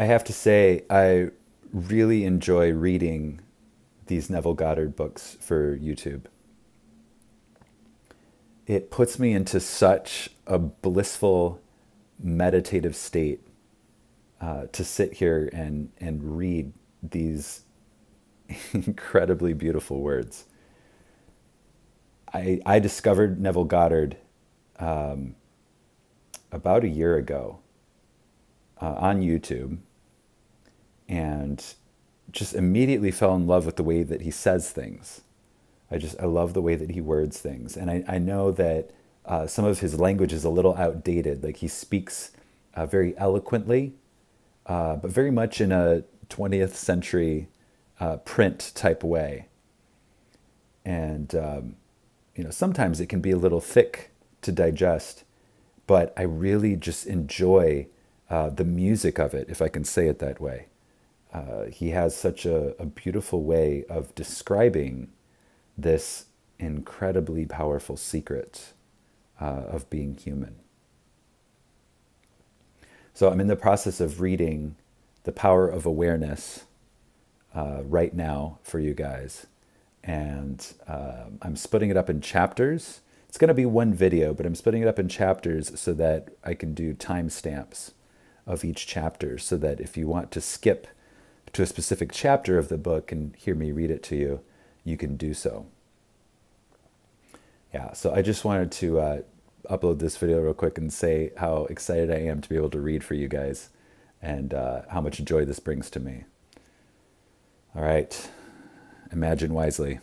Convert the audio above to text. I have to say, I really enjoy reading these Neville Goddard books for YouTube. It puts me into such a blissful, meditative state to sit here and read these incredibly beautiful words. I discovered Neville Goddard about a year ago on YouTube, and just immediately fell in love with the way that he says things. I love the way that he words things. And I know that some of his language is a little outdated. Like, he speaks very eloquently, but very much in a 20th century print type way. And, you know, sometimes it can be a little thick to digest, but I really just enjoy the music of it, if I can say it that way. He has such a beautiful way of describing this incredibly powerful secret of being human. So I'm in the process of reading The Power of Awareness right now for you guys. And I'm splitting it up in chapters. It's going to be one video, but I'm splitting it up in chapters so that I can do timestamps of each chapter, so that if you want to skip to a specific chapter of the book and hear me read it to you, you can do so. Yeah, so I just wanted to upload this video real quick and say how excited I am to be able to read for you guys, and how much joy this brings to me. All right, imagine wisely.